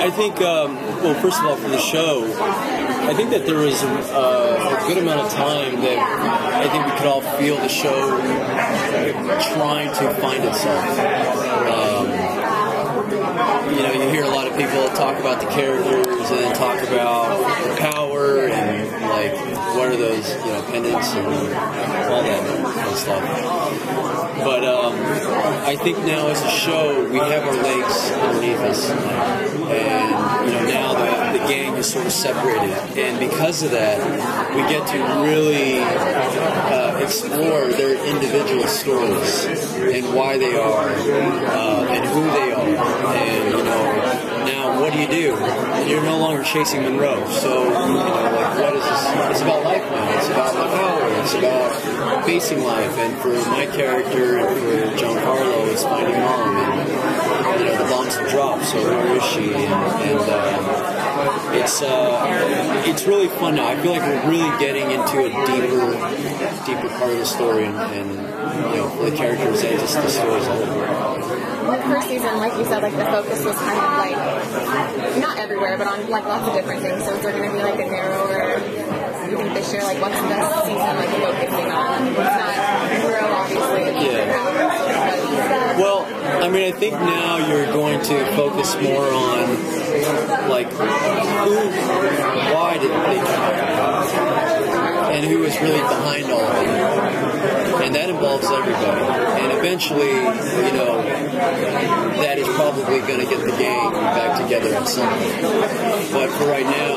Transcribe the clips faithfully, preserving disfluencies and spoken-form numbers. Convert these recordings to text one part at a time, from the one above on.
I think, um, well, first of all, for the show, I think that there was uh, a good amount of time that I think we could all feel the show trying to find itself. Um, you know, you hear a lot of people talk about the characters and talk about power and, like, what are those, you know, pendants and all that kind of stuff. But um, I think now as a show, we have our legs underneath us. And, you know, now the, the gang is sort of separated. And because of that, we get to really uh, explore their individual stories and why they are uh, and who they are. And, you know, now what do you do? And you're no longer chasing Monroe. So, you know, like, what is this? It's about life now. It's about the power. It's about facing life. And for my character, for John Carlo, is finding mom, and you know the bombs drop. So where is she? And, and uh, it's uh, it's really fun now. I feel like we're really getting into a deeper, deeper part of the story, and, and you know for the characters and just the stories all over. The first season, like you said, like the focus was kind of like not everywhere, but on like lots of different things. So is there going to be like a narrower? You think this year, like, what's the best season, like, focusing on? It's not Monroe, obviously. Yeah. Well, I mean, I think now you're going to focus more on, like, who, why did they talk about it? And who is really behind all of it. And that involves everybody. And eventually, you know, that is probably going to get the gang back together at some point. But for right now,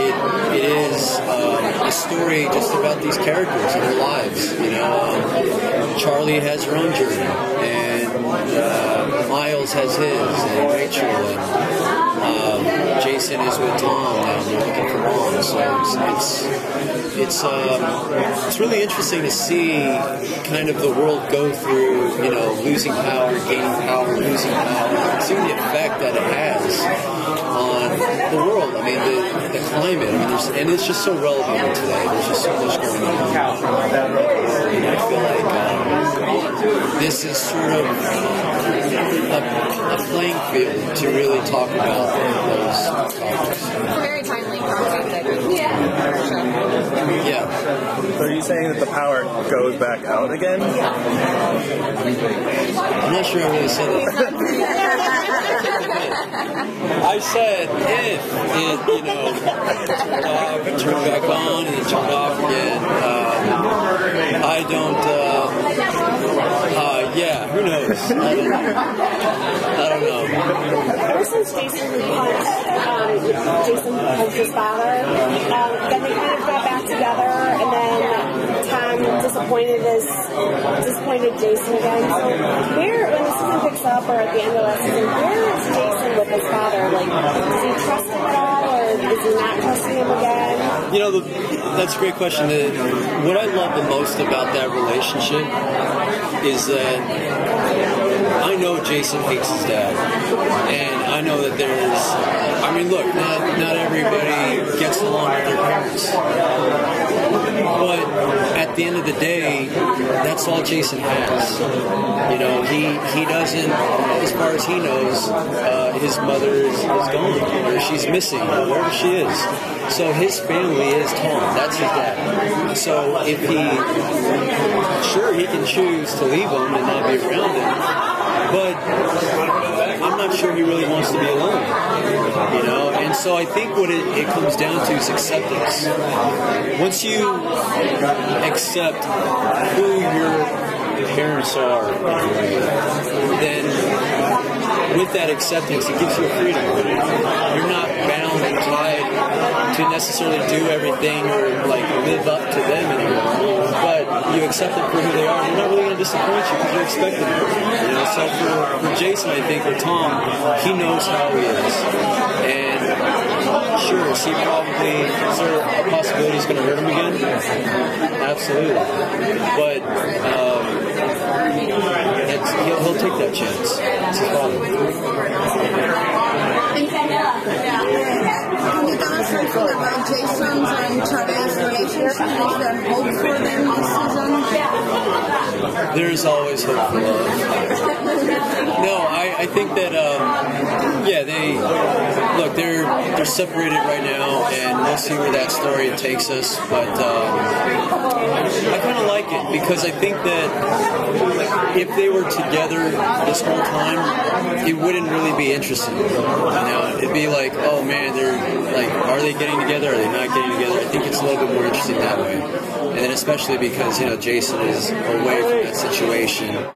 it, it is... Um, a story just about these characters and their lives. You know, um, Charlie has her own journey, and uh, Miles has his, and Rachel, and um, Jason is with Tom now, and they're looking for mom. So it's it's it's, um, it's really interesting to see kind of the world go through. You know, losing power, gaining power, losing power, seeing the effect that it has on the world. I mean, the, the climate. I mean, there's, and it's just so relevant today. There's just so much going on. And I feel like um, this is sort of a, a playing field to really talk about those topics. It's a very timely concept. Yeah. Yeah. So are you saying that the power goes back out again? I'm not sure I really said that. I said if it, you know, uh, turned back on and it turned off again. Um, I don't. Uh, uh, yeah, who knows? I don't know. I don't know. Ever since Jason um, Jason was his father, um, then they kind of got back together, and then Tom disappointed his disappointed Jason again. So where, when the season picks up, or at the end of the season, where is Jason with his father? Like, does he trust him at all, or is he not trusting him again? You know, the, that's a great question. The, what I love the most about that relationship is that I know Jason hates his dad, and I know that there's, I mean, look, not, not everybody gets along with their parents, but at the end of the day, that's all Jason has. You know, he, he doesn't, as far as he knows, uh, his mother is, is gone, or she's missing, or wherever she is. So his family is Tom. That's his dad. So if he, sure, he can choose to leave him and not be around him, but I'm not sure he really wants to be alone, you know. And so I think what it, it comes down to is acceptance. Once you accept who your parents are, then with that acceptance, it gives you a freedom. You're not bound and tied to necessarily do everything or like live up to them anymore. But you accept them for who they are. They're not really going to disappoint you because you expect them. You know, so for, for Jason, I think, or Tom, he knows how he is. And sure, is he probably, is there a possibility he's going to hurt him again? Absolutely. But um, it's, he'll, he'll take that chance. It's his problem. Can you guys mention about Jason's and Charlie's relationship? Is there hope for them this season? There is always hope for love. No, I, I think that, um, yeah, they, look, we're separated right now, and we'll see where that story takes us. But um, I kind of like it because I think that if they were together this whole time, it wouldn't really be interesting. You know, it'd be like, oh man, they're like, are they getting together? Are they not getting together? I think it's a little bit more interesting that way, and especially because you know Jason is away from that situation.